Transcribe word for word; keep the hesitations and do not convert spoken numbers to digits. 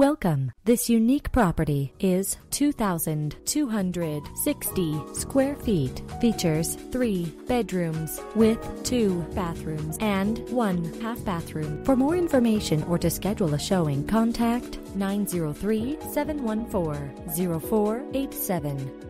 Welcome. This unique property is two thousand two hundred sixty square feet. Features three bedrooms with two bathrooms and one half bathroom. For more information or to schedule a showing, contact nine zero three, seven one four, zero four eight seven.